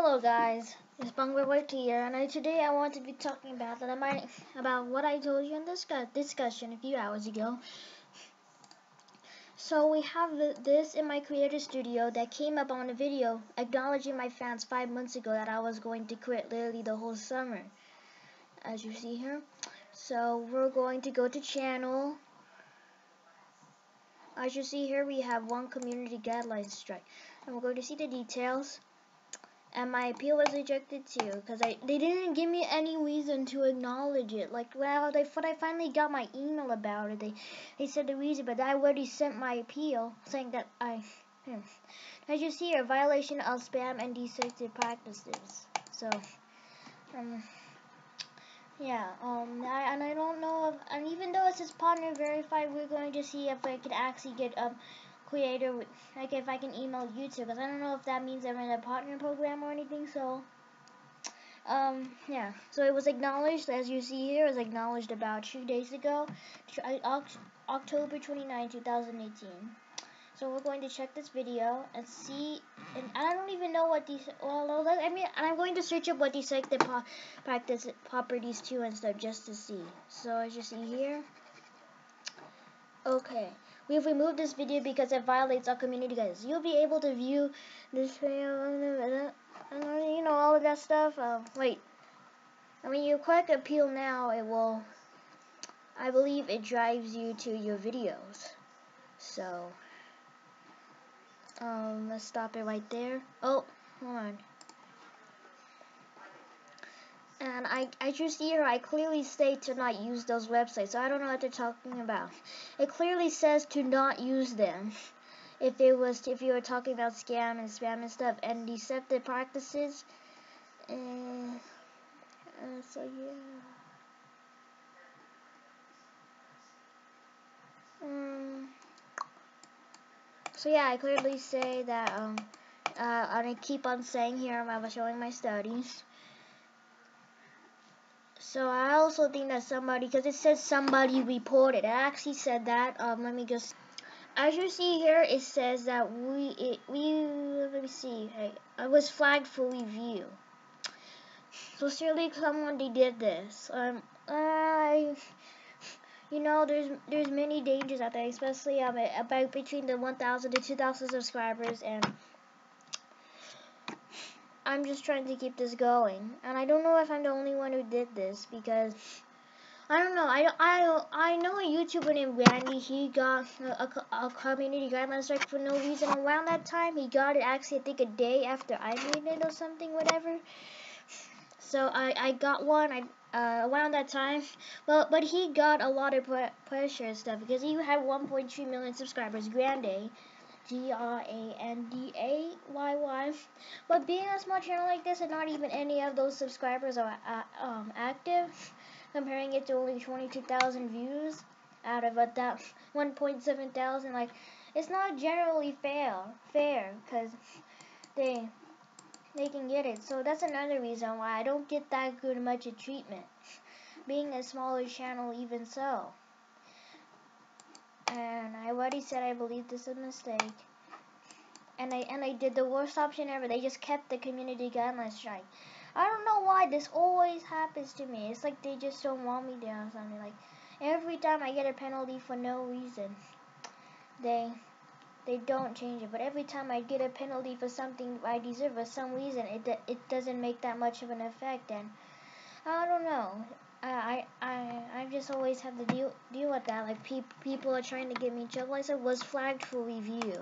Hello guys, it's Bungwe White here, and today I want to be talking about what I told you in this discussion a few hours ago. So we have this in my creator studio that came up on a video acknowledging my fans 5 months ago that I was going to quit literally the whole summer, as you see here. So we're going to go to channel. As you see here, we have one community guidelines strike, and we're going to see the details. And my appeal was rejected too, because they didn't give me any reason to acknowledge it. Like, well, I finally got my email about it. They said the reason, but I already sent my appeal saying that As you see here, violation of spam and deceptive practices. So, yeah, I don't know if, and even though it says partner verified, we're going to see if I could actually get creator, like if I can email YouTube, because I don't know if that means I'm in a partner program or anything. So yeah, so it was acknowledged, as you see here, it was acknowledged about 2 days ago, October 29, 2018. So we're going to check this video and see, and I don't even know what these, well, I mean, I'm going to search up what these like the practice properties too and stuff, just to see. So as you see here, okay, we've removed this video because it violates our community guidelines. You'll be able to view this video, you know, all of that stuff. When you click appeal now, it will, I believe it drives you to your videos. So, let's stop it right there. Oh, hold on. And as you see here, I clearly say to not use those websites, so I don't know what they're talking about. It clearly says to not use them. If you were talking about scam and spam and stuff and deceptive practices. So yeah. So yeah, I clearly say that. And I keep on saying here, I was showing my studies. So I also think that somebody, because it says somebody reported. I actually said that. Let me just. As you see here, it says that let me see. Hey, I was flagged for review. So surely someone did this. You know, there's many dangers out there, especially about between the 1,000 to 2,000 subscribers, and I'm just trying to keep this going, and I don't know if I'm the only one who did this, because I don't know. I know a YouTuber named Grandy. He got a community guidelines strike for no reason around that time. He got it actually, I think, a day after I made it or something, whatever. So I got one around that time. Well, but he got a lot of pressure and stuff because he had 1.3 million subsgribers. Grandy. Grandayy, but being a small channel like this and not even any of those subscribers are active, comparing it to only 22,000 views out of 1.7 thousand, like, it's not generally fair, because they can get it. So that's another reason why I don't get that good much of treatment, being a smaller channel even so. And I already said I believe this is a mistake. And I did the worst option ever. They just kept the community guidelines strike. I don't know why this always happens to me. It's like they just don't want me there or something. Like every time I get a penalty for no reason, they don't change it. But every time I get a penalty for something I deserve for some reason, it doesn't make that much of an effect. And I don't know. I just always have to deal with that. Like people are trying to give me trouble. I said was flagged for review,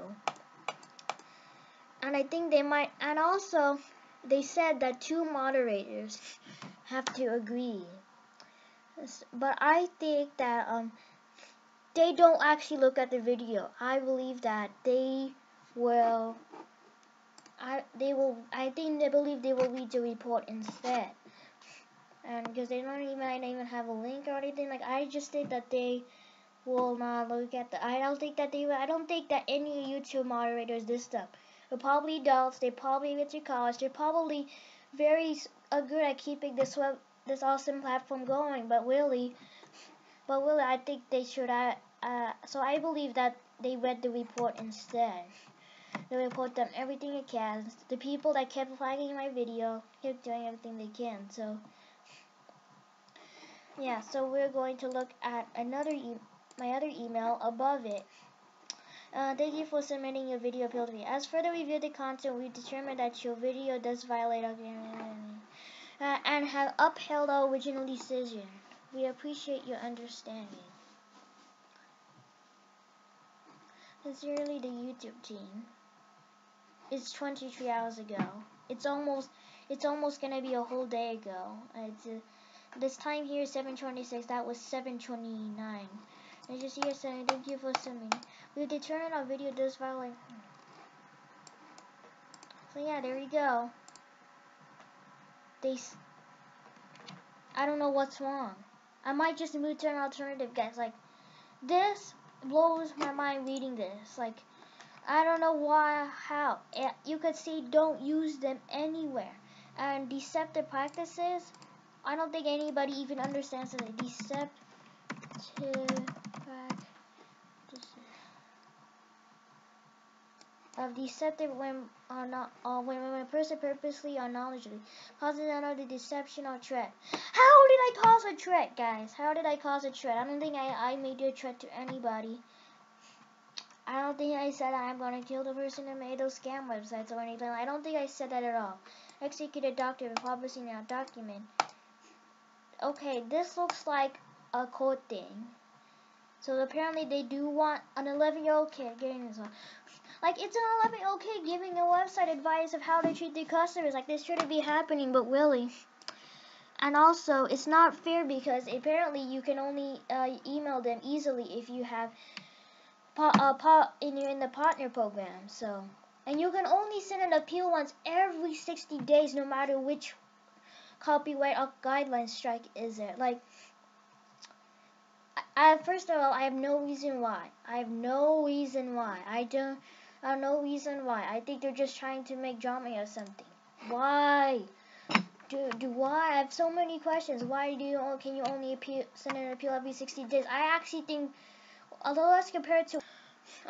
and I think they might. And also, they said that 2 moderators have to agree. But I think that they don't actually look at the video. I believe that they will. I believe they will read the report instead. And because I don't even have a link or anything, like, I just think that they will not look at the, I don't think that any YouTube moderators this stuff. They're probably adults, they probably went to college, they're probably very good at keeping this awesome platform going, but really, I think they should, so I believe that they read the report instead. The report done everything it can. The people that kept flagging my video kept doing everything they can. So yeah, so we're going to look at another my other email above it. Thank you for submitting your video appeal to me. As further review the content, we determined that your video does violate our and have upheld our original decision. We appreciate your understanding. Sincerely, the YouTube team. It's 23 hours ago. It's almost gonna be a whole day ago. It's this time here, 7:26. That was 7:29. As you see, you're saying, thank you for submitting. We've determined our video does violate. So yeah, there we go. I don't know what's wrong. I might just move to an alternative, guys. Like, this blows my mind reading this. Like, I don't know why, how. You could say don't use them anywhere. And deceptive practices, I don't think anybody even understands it. Deceptive practices. Deceptive when a person purposely or knowledgeably causes another deception or threat. How did I cause a threat, guys? How did I cause a threat? I don't think I made a threat to anybody. I don't think I said I'm gonna kill the person who made those scam websites or anything. I don't think I said that at all. Execute a doctor for publishing a document. Okay, this looks like a court thing. So apparently they do want an 11-year-old kid getting this one. Like, it's an 11-year-old kid giving a website advice of how to treat their customers. Like, this shouldn't be happening, but really. And also, it's not fair because apparently you can only email them easily if you have and you're in the partner program. So, and you can only send an appeal once every 60 days, no matter which copyright or guideline strike is there. Like, first of all, I have no reason why. I have no reason why. I have no reason why. I think they're just trying to make drama or something. Why? Why? I have so many questions. Why can you only send an appeal every 60 days? I actually think, although that's compared to...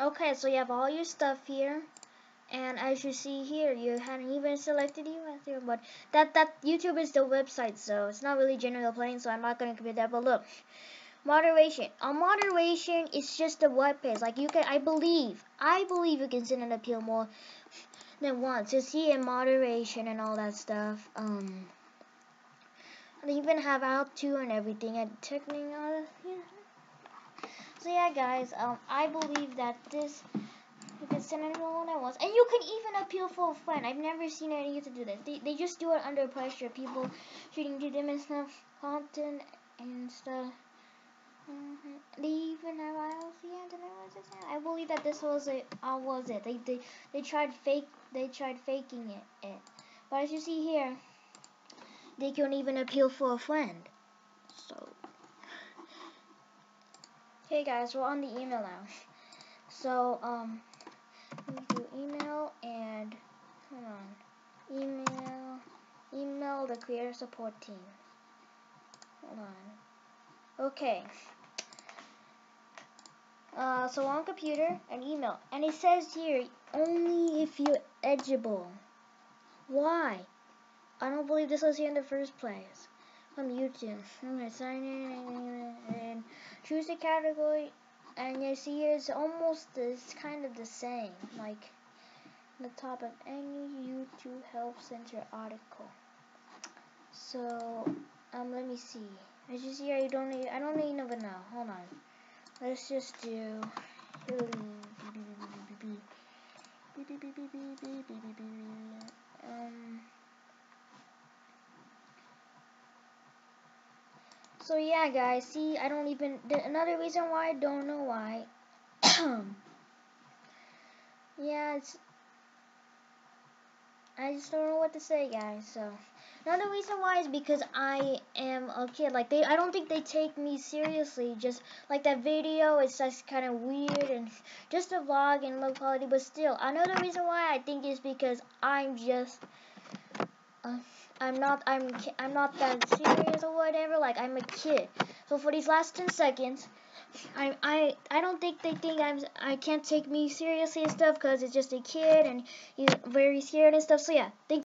Okay, so you have all your stuff here. And as you see here, you hadn't even selected you, but that YouTube is the website, so it's not really general planning, so I'm not going to compare that, but look. Moderation. Moderation is just a web page. Like, you can, I believe you can send an appeal more than once. You see, in moderation and all that stuff. They even have out to and everything and technical. Yeah. So yeah, guys. I believe that this you can send an appeal more than once, and you can even appeal for a friend. I've never seen anyone to do this. They just do it under pressure. People shooting to them and stuff, content and stuff. They even have I believe that this was it. They tried faking it. But as you see here, they can't even appeal for a friend. So, hey guys, we're on the email now. So we do email and email the creator support team. Hold on. Okay. So on computer, an email, and it says here, only if you're eligible. Why? I don't believe this was here in the first place. From YouTube. Okay, sign in, and choose a category, and you see here, it's almost, it's kind of the same, like, the top of any YouTube Help Center article. So, let me see. As you see here, I don't even know, hold on. Let's just do so yeah, guys, see, I don't even, another reason why I don't know why. Yeah, I just don't know what to say, guys. So another reason why is because I am a kid. Like, I don't think they take me seriously. Just like that video, it's just kind of weird and just a vlog and low quality. But still, another reason why I think is because I'm just I'm not that serious or whatever. Like, I'm a kid. So for these last 10 seconds, I don't think they think I can't take me seriously and stuff because it's just a kid and he's very scared and stuff. So yeah, thank